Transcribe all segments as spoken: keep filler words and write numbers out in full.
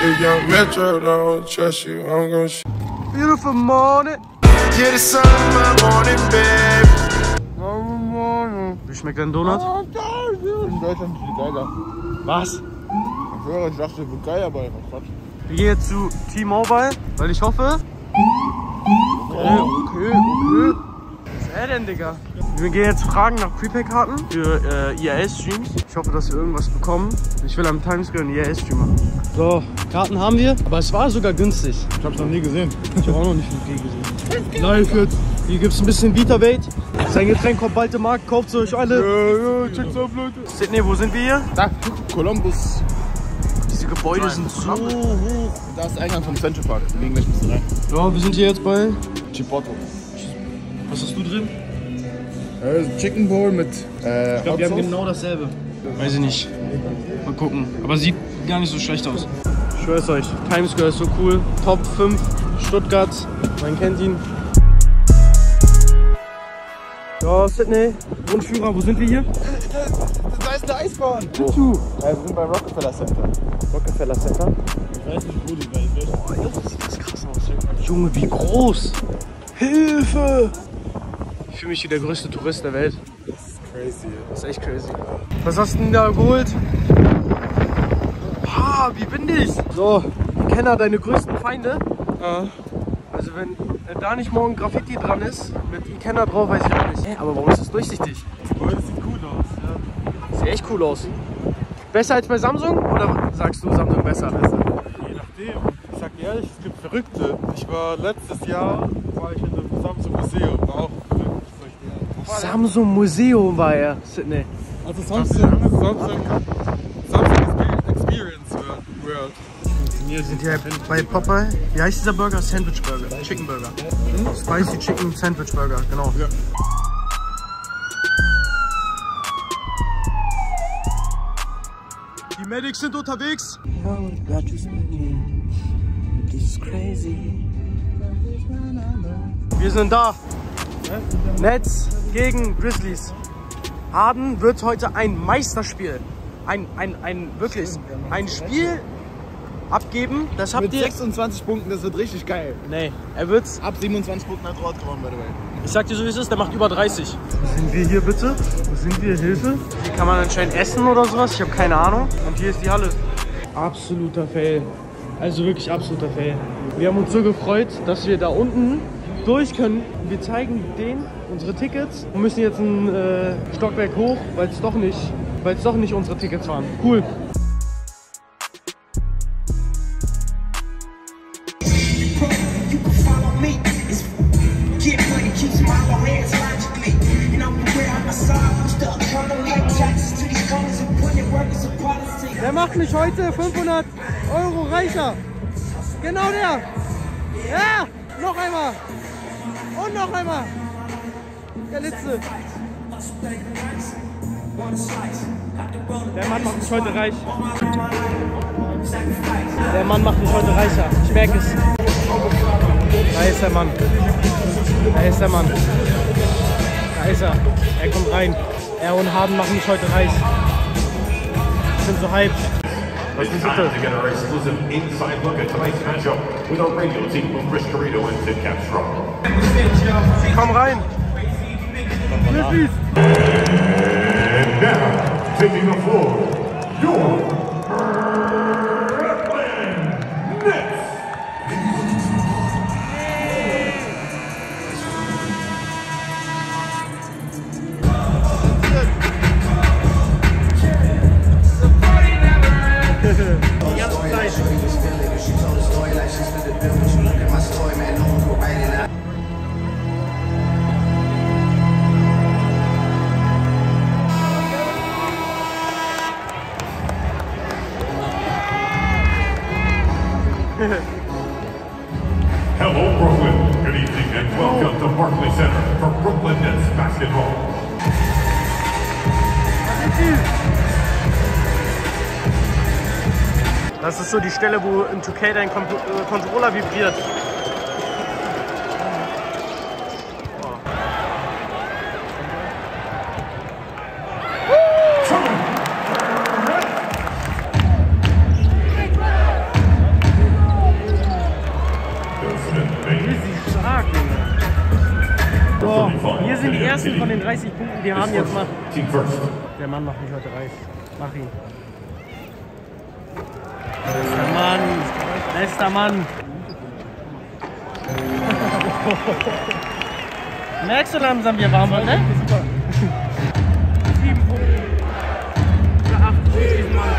If young Metro don't trust you, I'm gonna sh Beautiful morning. Yeah, the sun in my morning, baby. Morning, morning. Wie schmeckt dein Donut? Oh, geil, in Deutschland ist viel geiler. Was? Ich höre, ich dachte, es wird geil, aber ich war Quatsch. Wir gehen jetzt zu T-Mobile, weil ich hoffe... Okay, okay, okay. Was ist er denn, Digga? Wir gehen jetzt fragen nach Prepay-Karten für äh, I A S-Streams. Ich hoffe, dass wir irgendwas bekommen. Ich will am Times Square einen I A S-Stream machen. So, Karten haben wir, aber es war sogar günstig. Ich hab's noch nie gesehen. Ich hab auch noch nicht viel gesehen. Live jetzt. Hier gibt's ein bisschen Vita-Welt. Sein Getränk kommt bald im Markt, kauft's euch alle. Ja, ja, checkt's auf, Leute. Sydney, wo sind wir hier? Da, Columbus. Diese Gebäude Nein, sind so hoch. hoch. Da ist der Eingang vom Central Park. Wegen welchem ist rein. Ja, wir sind hier jetzt bei Chipotos. Was hast du drin? Chicken Bowl mit äh, Ich glaube, wir haben genau dasselbe. Weiß ich nicht. Mal gucken. Aber sieht gar nicht so schlecht aus. Ich schwör's euch, Times Square ist so cool. Top fünf Stuttgart. Man kennt ihn. Ja, Sydney. Grundführer, wo sind wir hier? Da ist eine Eisbahn. Wo? Ja, wir sind bei Rockefeller Center. Rockefeller Center? Ich weiß nicht, wo die bei sind. Boah, Junge, sieht das krass aus. Junge, wie groß. Hilfe! Ich fühle mich wie der größte Tourist der Welt. Das ist crazy. Das ist echt crazy. Was hast du denn da geholt? Ah, wie bin ich? So, Kenner, deine größten Feinde. Ah. Also wenn da nicht morgen Graffiti dran ist, mit Ikenna drauf, weiß ich auch nicht. Hey, aber warum ist das durchsichtig? Oh, das sieht cool aus, ja. Sieht echt cool aus. Besser als bei Samsung? Oder sagst du Samsung besser? besser? Je nachdem. Ich sag dir ehrlich, es gibt Verrückte. Ich war letztes Jahr, war ich in einem Samsung Museum, war auch verrückt. Samsung Museum war er, Sydney. Also Samsung, Samsung, Samsung Experience World. Wir sind hier bei Popeye. Wie heißt dieser Burger? Sandwich Burger, Chicken Burger. Hm? Spicy Chicken Sandwich Burger, genau. Ja. Die Medics sind unterwegs. Ja, tschüss. Das ist crazy. Wir sind da. Nets gegen Grizzlies. Harden wird heute ein Meisterspiel. Ein, ein, ein, wirklich, ein Spiel abgeben. Das habt Mit ihr. sechsundzwanzig Punkten, das wird richtig geil. Nee, er wird's. Ab siebenundzwanzig Punkten hat Rot gewonnen, by the way. Ich sag dir so, wie es ist, der macht über dreißig. Wo sind wir hier bitte? Wo sind wir? Hilfe? Hier kann man anscheinend essen oder sowas. Ich habe keine Ahnung. Und hier ist die Halle. Absoluter Fail. Also wirklich absoluter Fail. Wir haben uns so gefreut, dass wir da unten durch können. Wir zeigen denen unsere Tickets und müssen jetzt ein äh, Stockwerk hoch, weil es doch nicht, weil es doch nicht unsere Tickets waren. Cool. Der macht mich heute fünfhundert Euro reicher. Genau der. Ja, noch einmal. Und noch einmal. Der letzte. Der Mann macht mich heute reich. Der Mann macht mich heute reicher. Ich merke es. Da ist der Mann. Da ist der Mann. Da ist er. Er kommt rein. Er und Harden machen mich heute reich. Ich bin so hyped. Was ist das? It's time to get our exclusive inside look at tonight's matchup with our radio team from Chris Correto and Tim Capshaw. Komm rein! And now, taking the floor, your Brooklyn Nets! Die ganze Zeit! Hello, Brooklyn. Good evening and welcome to Barclays Center for Brooklyn Nets basketball. Das ist so die Stelle, wo im zwei K dein Kom äh, Controller vibriert. ersten von den dreißig Punkten, die haben jetzt mal. Der Mann macht nicht mal dreißig. Mach ihn. Bester Mann. Bester Mann. Merkst du langsam, wie warm wird, ne? Super. sieben Punkte. Oder acht Punkte diesen Mann.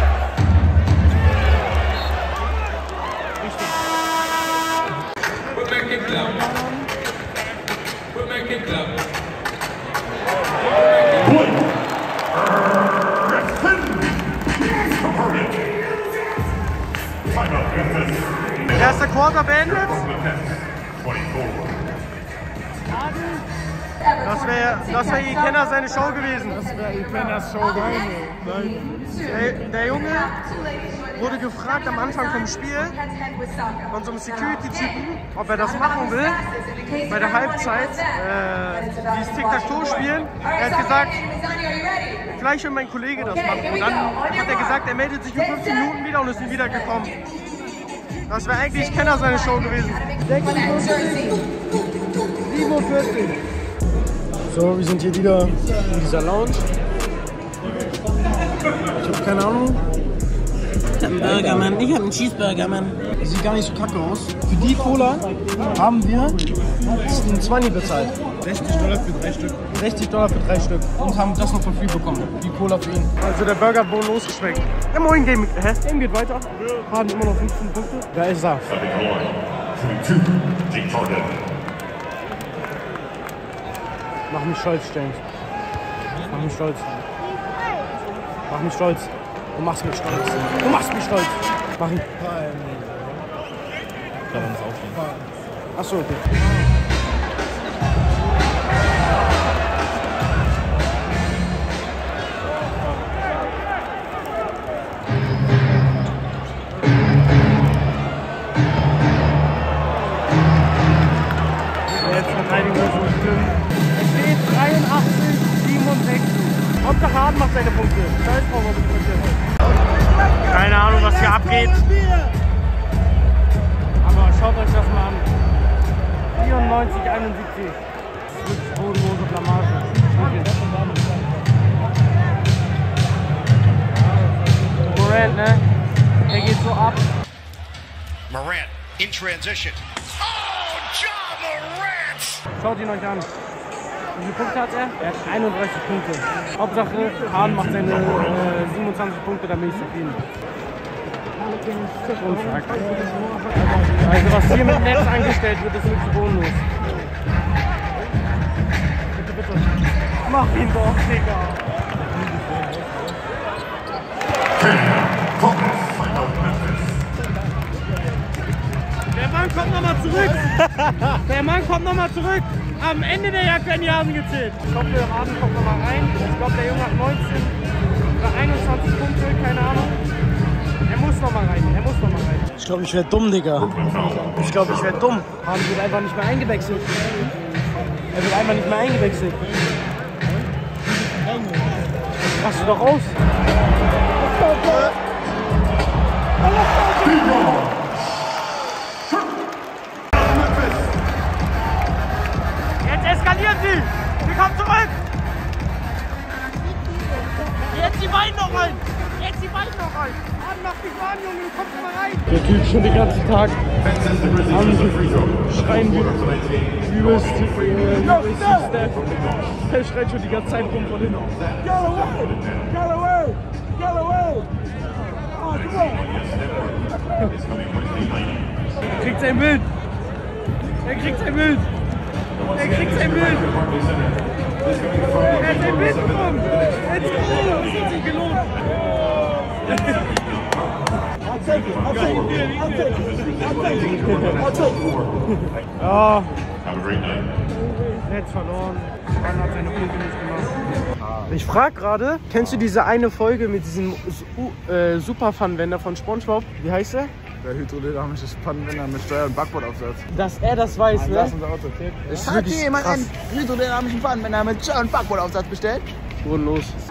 Erster Quarter beendet. Das wäre das wär Ikenna seine Show gewesen. Das wäre Ikennas Show gewesen. Der, der Junge wurde gefragt am Anfang vom Spiel von so einem Security-Typen, ob er das machen will bei der Halbzeit, äh, dieses Tic-Tac-Toe spielen. Er hat gesagt, vielleicht will mein Kollege das machen. Und dann hat er gesagt, er meldet sich in fünfzehn Minuten wieder und ist nie wieder gekommen. Das wäre eigentlich Kenner seine Show gewesen. sechsundvierzig, siebenundvierzig. So, wir sind hier wieder in dieser Lounge. Ich habe keine Ahnung. Ich habe einen Burger, Mann. Ich habe einen Cheeseburger, Mann. Das sieht gar nicht so kacke aus. Für die Cola haben wir einen zwanzig bezahlt. sechzig Dollar für drei Stück. sechzig Dollar für drei Stück. Und haben das noch von viel bekommen. Die Cola für ihn. Also der Burger hat wohl losgeschmeckt. Ja, moin, Game. Hä? Game geht weiter. Wir haben immer noch fünfzehn Punkte. Da ist er. Mach mich stolz, James. Mach mich stolz. Mach mich stolz. Du machst mich stolz. Du machst mich stolz. Mach ihn. Ich glaube, man muss aufgehen. Achso, okay. Jetzt verteidigen wir so bestimmt. Es steht dreiundachtzig, siebenundsechzig. Hauptsache Hahn macht seine Punkte. Scheiß drauf, ob ich Punkte. Keine Ahnung, was hier abgeht. Schaut euch das mal an. vierundneunzig, einundsiebzig. Das ist bodenlose Blamage. Morant, ne? Der geht so ab. Morant in transition. Oh, Ja Morant! Schaut ihn euch an. Wie viele Punkte hat er? Er hat einunddreißig Punkte. Hauptsache, Hahn macht seine äh, siebenundzwanzig Punkte, da bin ich zufrieden. Also was hier mit Netz angestellt wird, ist wirklich bodenlos. Bitte, bitte. Mach ihn doch, Digga. Der Mann kommt nochmal zurück. Der Mann kommt nochmal zurück. Am Ende der Jagd werden die Hasen gezählt. Ich glaube, der Hasen kommt nochmal rein. Ich glaube, der Junge hat neunzehn oder einundzwanzig Punkte, keine Ahnung. Er muss noch mal rein, er muss noch mal rein. Ich glaube, ich werde dumm, Digga. Ich glaube, ich werde dumm. Haben wird einfach nicht mehr eingewechselt. Er wird einfach nicht mehr eingewechselt. Machst du doch raus. Jetzt eskaliert sie. Sie kommt zurück. Jetzt die Beine noch rein. Jetzt die Beine noch rein. Mach dich warm, Junge, du kommst mal rein! Der Typ schon den ganzen Tag am Schreien übelst Steph. Der schreit schon die ganze Zeit rum von hinten. Get away! Get away! Get away! Oh, super! Er kriegt sein Bild! Er kriegt sein Bild! Er kriegt sein Bild! Er hat sein Bild bekommen! Jetzt gelohnt! Es hat sich gelohnt! Ja, Netz verloren. Mann hat seine Punkte nicht gemacht. Ich frage gerade, kennst du diese eine Folge mit diesem äh, Superfunwender von SpongeBob? Wie heißt er? Der hydrodynamische Pfannenwender mit Steuer- und Backbordaufsatz. Dass er das weiß, ne? Hat jemand einen hydrodynamischen Pfannenwender mit Steuer- und Backbordaufsatz bestellt? Bodenlos.